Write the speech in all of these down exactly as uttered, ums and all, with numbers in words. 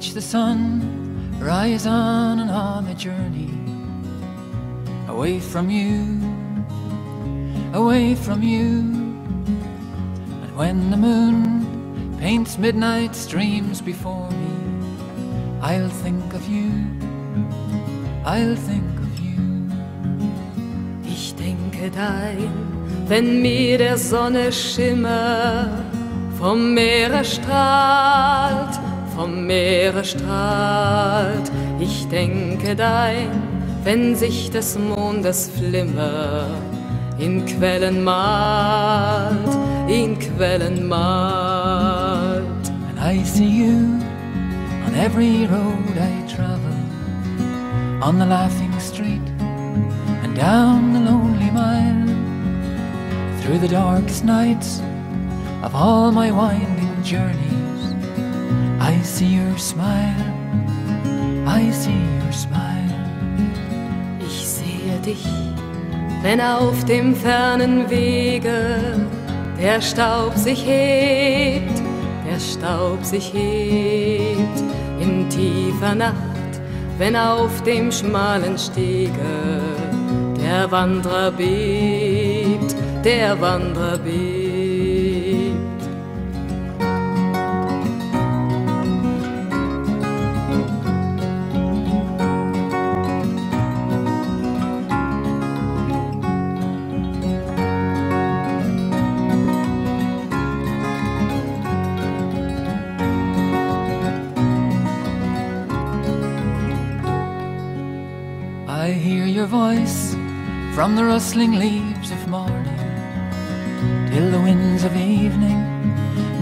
watch the sun rise on and on a journey away from you, away from you. And when the moon paints midnight streams before me, I'll think of you, I'll think of you. Ich denke dahin, wenn mir der Sonne Schimmer vom Meere strahlt, vom Meere strahlt. Ich denke dahin, wenn sich des Mondes Flimmer in Quellen malt, in Quellen malt. And I see you on every road I travel, on the laughing street and down the lonely mile, through the darkest nights of all my winding journeys. I see your smile, I see your smile. Ich sehe dich, wenn auf dem fernen Wege der Staub sich hebt, der Staub sich hebt. In tiefer Nacht, wenn auf dem schmalen Stege der Wanderer bebt, der Wanderer bebt. I hear your voice from the rustling leaves of morning till the winds of evening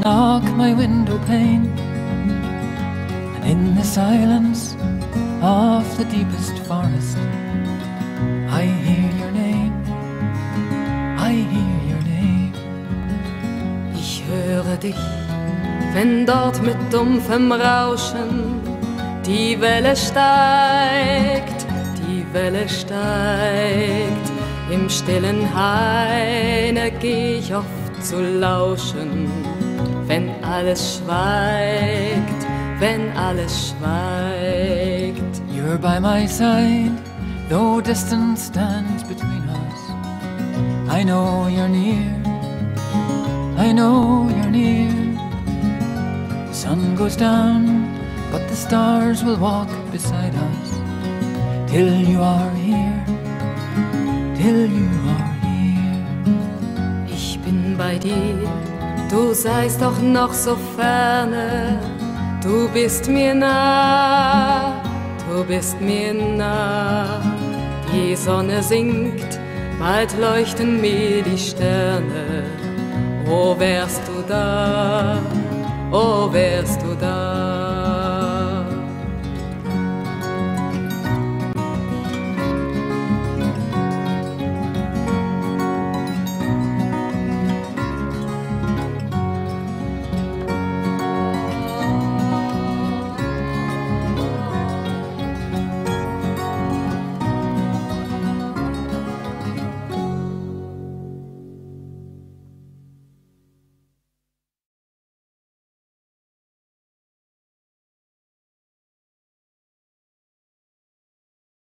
knock my window pane. And in the silence of the deepest forest, I hear your name, I hear your name. Ich höre dich, wenn dort mit dumpfem Rauschen die Welle steigt, die Welle steigt. Im stillen Haine geh ich oft zu lauschen, wenn alles schweigt, wenn alles schweigt. You're by my side, though distance stands between us. I know you're near, I know you're near. The sun goes down, but the stars will walk beside us till you are here, till you are here. Ich bin bei dir, du seist doch noch so ferne, du bist mir nah, du bist mir nah. Die Sonne sinkt, bald leuchten mir die Sterne. Oh, wärst du da, oh, wärst du da.